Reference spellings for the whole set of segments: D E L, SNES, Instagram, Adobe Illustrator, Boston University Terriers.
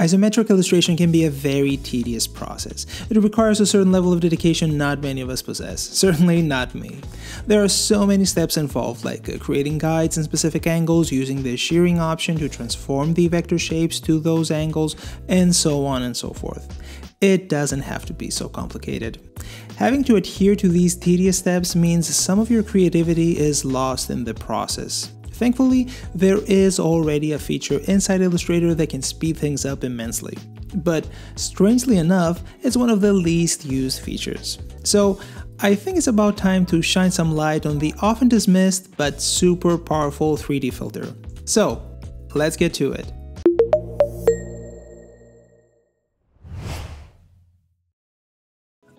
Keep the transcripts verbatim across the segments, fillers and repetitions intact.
Isometric illustration can be a very tedious process. It requires a certain level of dedication not many of us possess, certainly not me. There are so many steps involved, like creating guides in specific angles, using the shearing option to transform the vector shapes to those angles, and so on and so forth. It doesn't have to be so complicated. Having to adhere to these tedious steps means some of your creativity is lost in the process. Thankfully, there is already a feature inside Illustrator that can speed things up immensely. But strangely enough, it's one of the least used features. So I think it's about time to shine some light on the often dismissed but super powerful three D filter. So let's get to it.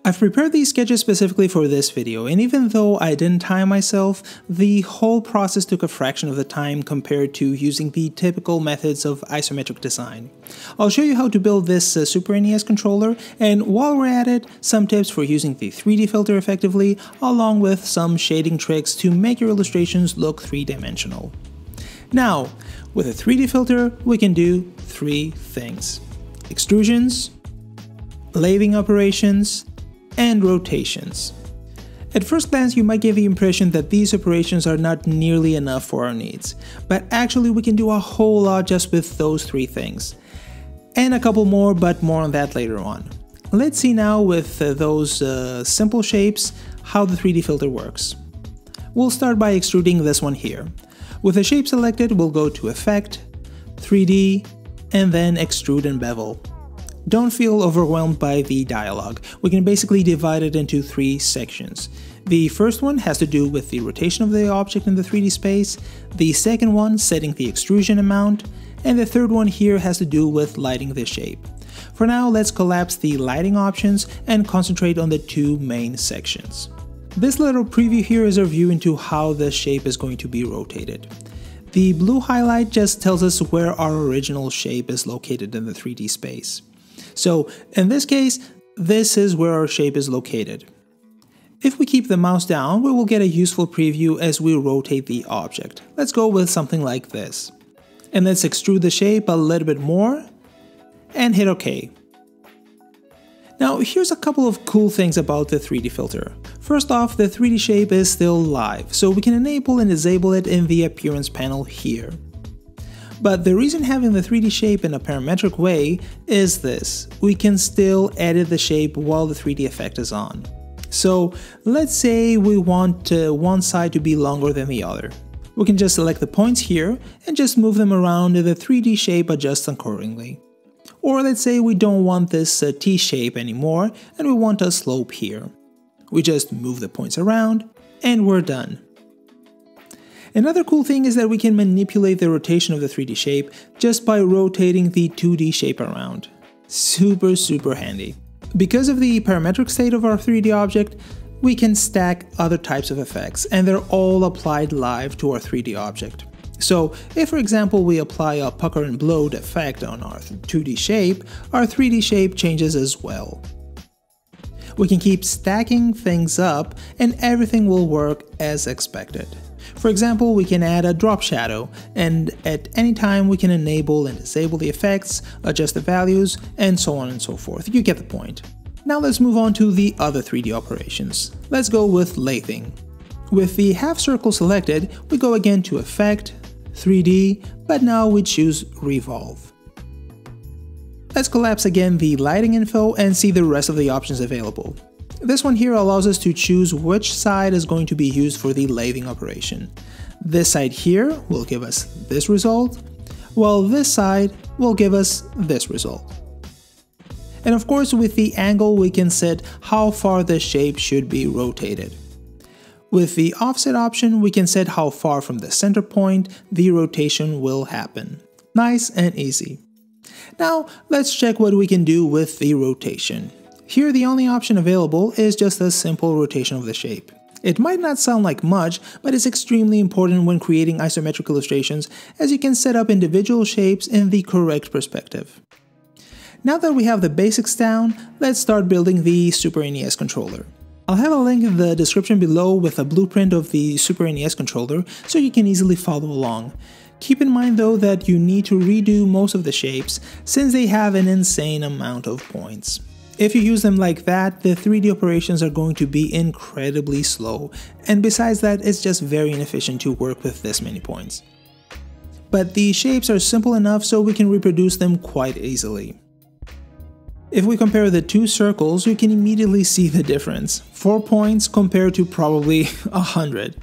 I've prepared these sketches specifically for this video, and even though I didn't time myself, the whole process took a fraction of the time compared to using the typical methods of isometric design. I'll show you how to build this uh, Super N E S controller, and while we're at it, some tips for using the three D filter effectively, along with some shading tricks to make your illustrations look three-dimensional. Now, with a three D filter, we can do three things: extrusions, layering operations, and rotations. At first glance, you might get the impression that these operations are not nearly enough for our needs, but actually we can do a whole lot just with those three things. And a couple more, but more on that later on. Let's see now with uh, those uh, simple shapes how the three D filter works. We'll start by extruding this one here. With the shape selected, we'll go to Effect, three D, and then Extrude and Bevel. Don't feel overwhelmed by the dialogue. We can basically divide it into three sections. The first one has to do with the rotation of the object in the three D space, the second one setting the extrusion amount, and the third one here has to do with lighting the shape. For now, let's collapse the lighting options and concentrate on the two main sections. This little preview here is a view into how the shape is going to be rotated. The blue highlight just tells us where our original shape is located in the three D space. So in this case, this is where our shape is located. If we keep the mouse down, we will get a useful preview as we rotate the object. Let's go with something like this. And let's extrude the shape a little bit more and hit OK. Now here's a couple of cool things about the three D filter. First off, the three D shape is still live, so we can enable and disable it in the appearance panel here. But the reason having the three D shape in a parametric way is this: we can still edit the shape while the three D effect is on. So let's say we want uh, one side to be longer than the other. We can just select the points here and just move them around and the three D shape adjusts accordingly. Or let's say we don't want this uh, T shape anymore and we want a slope here. We just move the points around and we're done. Another cool thing is that we can manipulate the rotation of the three D shape just by rotating the two D shape around. Super, super handy. Because of the parametric state of our three D object, we can stack other types of effects, and they're all applied live to our three D object. So if, for example, we apply a pucker and bloat effect on our two D shape, our three D shape changes as well. We can keep stacking things up, and everything will work as expected. For example, we can add a drop shadow, and at any time we can enable and disable the effects, adjust the values, and so on and so forth. You get the point. Now let's move on to the other three D operations. Let's go with lathing. With the half circle selected, we go again to Effect, three D, but now we choose Revolve. Let's collapse again the lighting info and see the rest of the options available. This one here allows us to choose which side is going to be used for the layering operation. This side here will give us this result, while this side will give us this result. And of course, with the angle, we can set how far the shape should be rotated. With the offset option, we can set how far from the center point the rotation will happen. Nice and easy. Now, let's check what we can do with the rotation. Here the only option available is just a simple rotation of the shape. It might not sound like much, but it's extremely important when creating isometric illustrations, as you can set up individual shapes in the correct perspective. Now that we have the basics down, let's start building the Super N E S controller. I'll have a link in the description below with a blueprint of the Super N E S controller so you can easily follow along. Keep in mind though that you need to redo most of the shapes since they have an insane amount of points. If you use them like that, the three D operations are going to be incredibly slow, and besides that, it's just very inefficient to work with this many points. But the shapes are simple enough so we can reproduce them quite easily. If we compare the two circles, you can immediately see the difference. Four points compared to probably a hundred.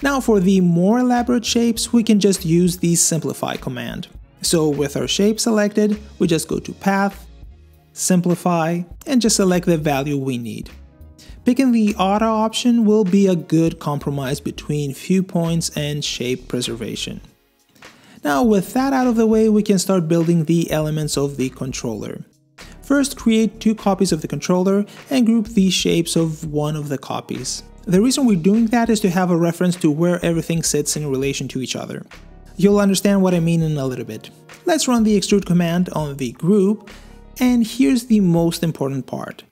Now for the more elaborate shapes, we can just use the simplify command. So with our shape selected, we just go to path, simplify, and just select the value we need. Picking the auto option will be a good compromise between viewpoints and shape preservation. Now with that out of the way, we can start building the elements of the controller. First, create two copies of the controller and group the shapes of one of the copies. The reason we're doing that is to have a reference to where everything sits in relation to each other. You'll understand what I mean in a little bit. Let's run the extrude command on the group, and here's the most important part.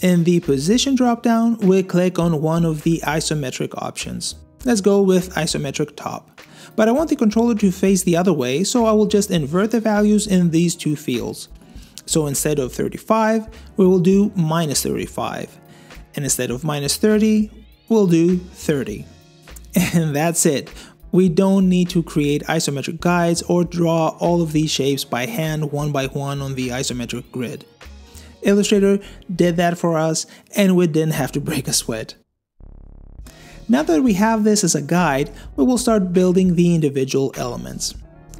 In the position dropdown, we'll click on one of the isometric options. Let's go with isometric top. But I want the controller to face the other way, so I will just invert the values in these two fields. So instead of thirty-five, we will do minus thirty-five. And instead of minus thirty, we'll do thirty. And that's it. We don't need to create isometric guides or draw all of these shapes by hand one by one on the isometric grid. Illustrator did that for us, and we didn't have to break a sweat. Now that we have this as a guide, we will start building the individual elements.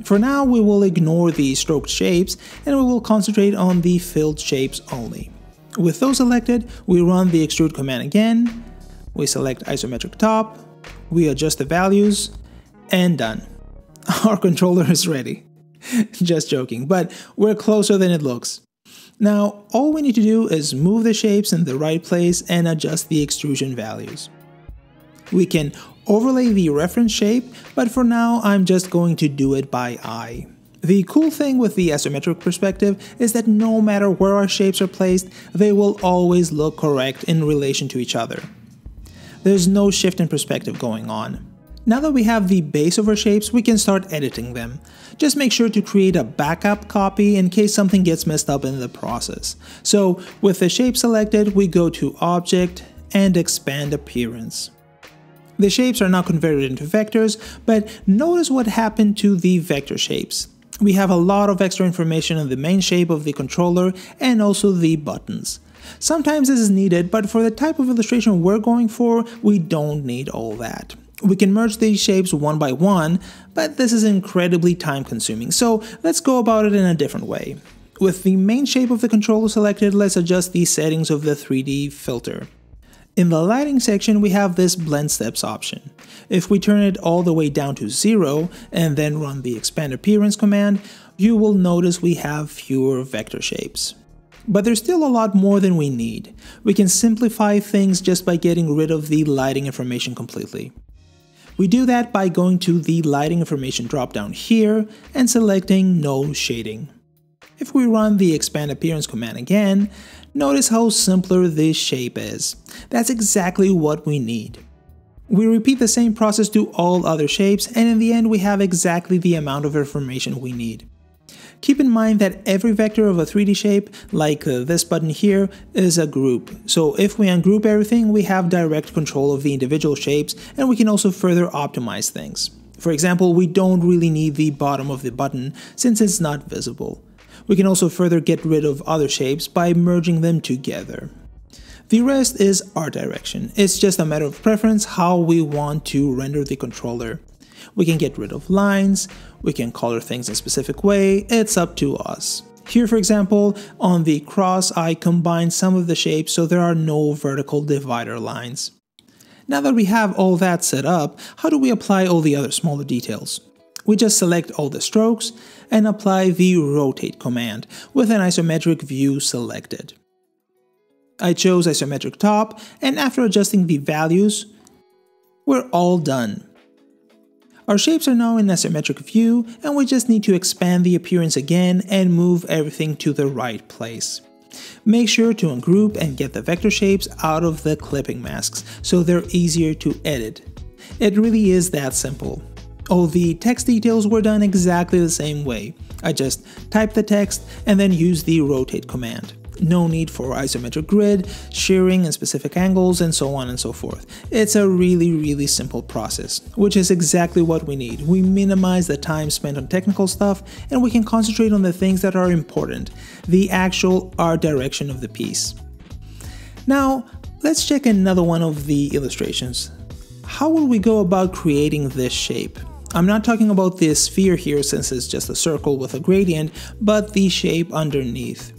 For now, we will ignore the stroked shapes and we will concentrate on the filled shapes only. With those selected, we run the extrude command again, we select isometric top, we adjust the values, and done. Our controller is ready. Just joking, but we're closer than it looks. Now, all we need to do is move the shapes in the right place and adjust the extrusion values. We can overlay the reference shape, but for now I'm just going to do it by eye. The cool thing with the isometric perspective is that no matter where our shapes are placed, they will always look correct in relation to each other. There's no shift in perspective going on. Now that we have the base of our shapes, we can start editing them. Just make sure to create a backup copy in case something gets messed up in the process. So with the shape selected, we go to Object and Expand Appearance. The shapes are now converted into vectors, but notice what happened to the vector shapes. We have a lot of extra information on the main shape of the controller and also the buttons. Sometimes this is needed, but for the type of illustration we're going for, we don't need all that. We can merge these shapes one by one, but this is incredibly time consuming, so let's go about it in a different way. With the main shape of the controller selected, let's adjust the settings of the three D filter. In the lighting section, we have this blend steps option. If we turn it all the way down to zero and then run the expand appearance command, you will notice we have fewer vector shapes. But there's still a lot more than we need. We can simplify things just by getting rid of the lighting information completely. We do that by going to the lighting information dropdown here and selecting no shading. If we run the expand appearance command again, notice how simpler this shape is. That's exactly what we need. We repeat the same process to all other shapes, and in the end we have exactly the amount of information we need. Keep in mind that every vector of a three D shape, like uh, this button here, is a group. So if we ungroup everything, we have direct control of the individual shapes, and we can also further optimize things. For example, we don't really need the bottom of the button since it's not visible. We can also further get rid of other shapes by merging them together. The rest is art direction. It's just a matter of preference how we want to render the controller. We can get rid of lines, we can color things in a specific way, it's up to us. Here, for example, on the cross, I combined some of the shapes so there are no vertical divider lines. Now that we have all that set up, how do we apply all the other smaller details? We just select all the strokes and apply the rotate command with an isometric view selected. I chose isometric top, and after adjusting the values, we're all done. Our shapes are now in isometric view, and we just need to expand the appearance again and move everything to the right place. Make sure to ungroup and get the vector shapes out of the clipping masks so they're easier to edit. It really is that simple. All the text details were done exactly the same way. I just typed the text and then used the rotate command. No need for isometric grid, shearing and specific angles, and so on and so forth. It's a really, really simple process, which is exactly what we need. We minimize the time spent on technical stuff, and we can concentrate on the things that are important, the actual art direction of the piece. Now, let's check another one of the illustrations. How will we go about creating this shape? I'm not talking about this sphere here since it's just a circle with a gradient, but the shape underneath.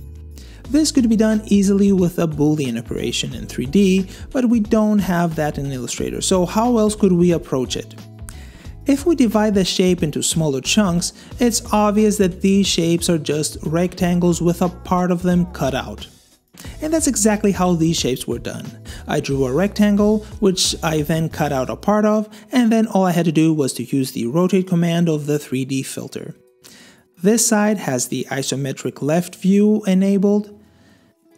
This could be done easily with a Boolean operation in three D, but we don't have that in Illustrator, so how else could we approach it? If we divide the shape into smaller chunks, it's obvious that these shapes are just rectangles with a part of them cut out. And that's exactly how these shapes were done. I drew a rectangle, which I then cut out a part of, and then all I had to do was to use the rotate command of the three D filter. This side has the isometric left view enabled,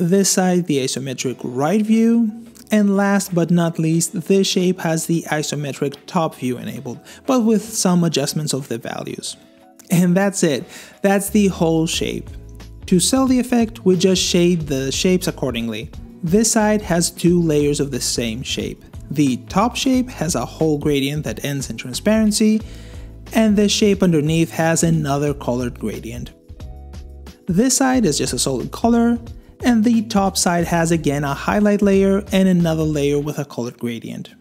this side the isometric right view, and last but not least, this shape has the isometric top view enabled, but with some adjustments of the values. And that's it, that's the whole shape. To sell the effect, we just shade the shapes accordingly. This side has two layers of the same shape. The top shape has a whole gradient that ends in transparency, and the shape underneath has another colored gradient. This side is just a solid color, and the top side has again a highlight layer and another layer with a colored gradient.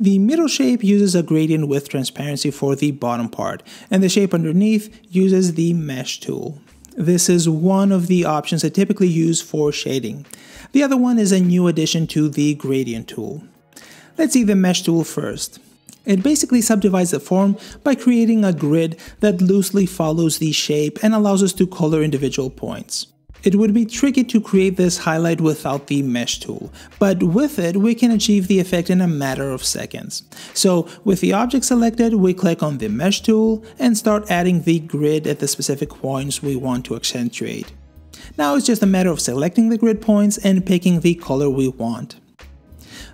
The middle shape uses a gradient with transparency for the bottom part, and the shape underneath uses the mesh tool. This is one of the options I typically use for shading. The other one is a new addition to the gradient tool. Let's see the mesh tool first. It basically subdivides the form by creating a grid that loosely follows the shape and allows us to color individual points. It would be tricky to create this highlight without the mesh tool, but with it we can achieve the effect in a matter of seconds. So with the object selected, we click on the mesh tool and start adding the grid at the specific points we want to accentuate. Now it's just a matter of selecting the grid points and picking the color we want.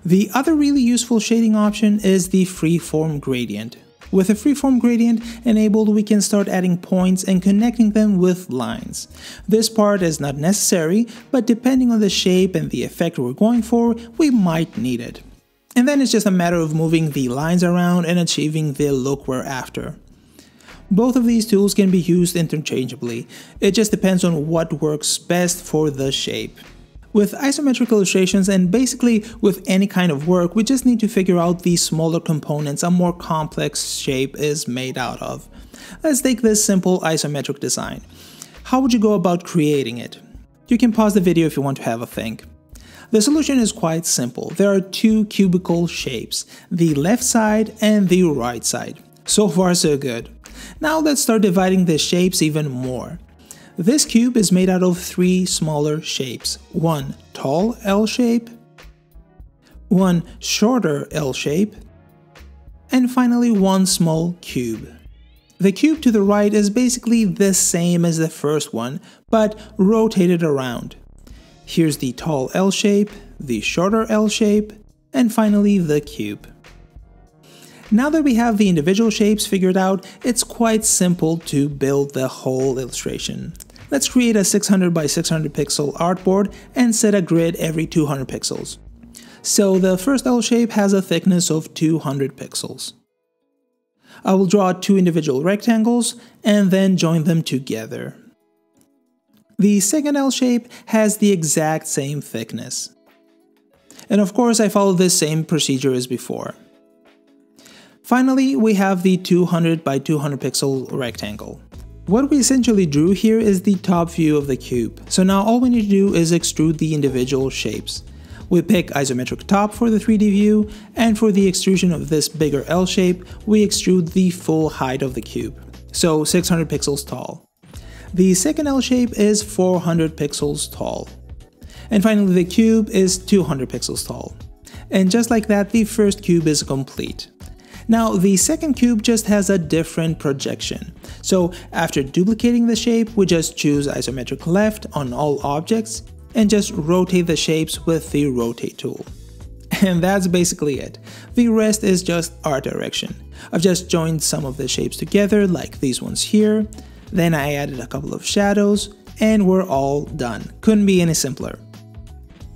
The other really useful shading option is the freeform gradient. With a freeform gradient enabled, we can start adding points and connecting them with lines. This part is not necessary, but depending on the shape and the effect we're going for, we might need it. And then it's just a matter of moving the lines around and achieving the look we're after. Both of these tools can be used interchangeably. It just depends on what works best for the shape. With isometric illustrations and basically with any kind of work, we just need to figure out the smaller components a more complex shape is made out of. Let's take this simple isometric design. How would you go about creating it? You can pause the video if you want to have a think. The solution is quite simple. There are two cubical shapes, the left side and the right side. So far so good. Now let's start dividing the shapes even more. This cube is made out of three smaller shapes, one tall L shape, one shorter L shape, and finally one small cube. The cube to the right is basically the same as the first one, but rotated around. Here's the tall L shape, the shorter L shape, and finally the cube. Now that we have the individual shapes figured out, it's quite simple to build the whole illustration. Let's create a six hundred by six hundred pixel artboard and set a grid every two hundred pixels. So the first L shape has a thickness of two hundred pixels. I will draw two individual rectangles and then join them together. The second L shape has the exact same thickness. And of course I follow the same procedure as before. Finally, we have the two hundred by two hundred pixel rectangle. What we essentially drew here is the top view of the cube, so now all we need to do is extrude the individual shapes. We pick isometric top for the three D view, and for the extrusion of this bigger L shape, we extrude the full height of the cube, so six hundred pixels tall. The second L shape is four hundred pixels tall. And finally, the cube is two hundred pixels tall. And just like that, the first cube is complete. Now the second cube just has a different projection. So after duplicating the shape, we just choose isometric left on all objects and just rotate the shapes with the rotate tool. And that's basically it. The rest is just art direction. I've just joined some of the shapes together, like these ones here. Then I added a couple of shadows, and we're all done. Couldn't be any simpler.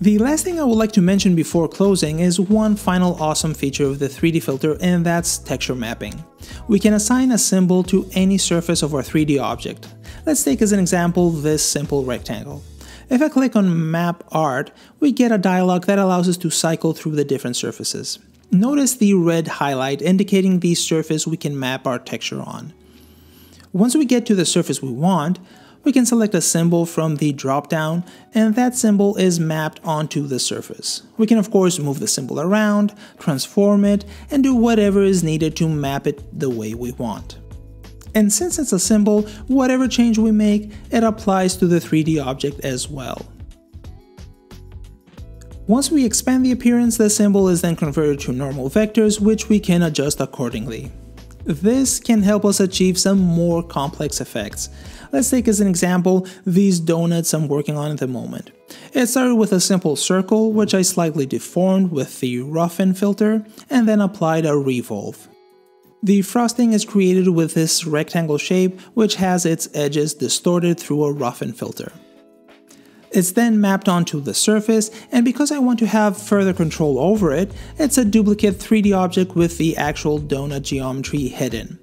The last thing I would like to mention before closing is one final awesome feature of the three D filter, and that's texture mapping. We can assign a symbol to any surface of our three D object. Let's take as an example this simple rectangle. If I click on Map Art, we get a dialog that allows us to cycle through the different surfaces. Notice the red highlight indicating the surface we can map our texture on. Once we get to the surface we want, we can select a symbol from the drop-down, and that symbol is mapped onto the surface. We can of course move the symbol around, transform it, and do whatever is needed to map it the way we want. And since it's a symbol, whatever change we make, it applies to the three D object as well. Once we expand the appearance, the symbol is then converted to normal vectors, which we can adjust accordingly. This can help us achieve some more complex effects. Let's take as an example these donuts I'm working on at the moment. It started with a simple circle, which I slightly deformed with the roughen filter, and then applied a revolve. The frosting is created with this rectangle shape, which has its edges distorted through a roughen filter. It's then mapped onto the surface, and because I want to have further control over it, it's a duplicate three D object with the actual donut geometry hidden.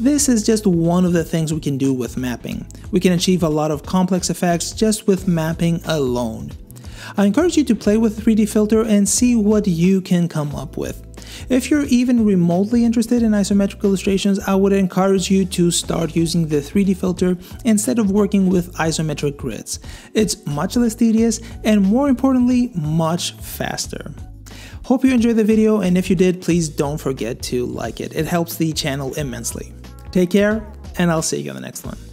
This is just one of the things we can do with mapping. We can achieve a lot of complex effects just with mapping alone. I encourage you to play with three D filter and see what you can come up with. If you're even remotely interested in isometric illustrations, I would encourage you to start using the three D filter instead of working with isometric grids. It's much less tedious and, more importantly, much faster. Hope you enjoyed the video, and if you did, please don't forget to like it. It helps the channel immensely. Take care, and I'll see you on the next one.